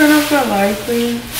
turn off that light, please?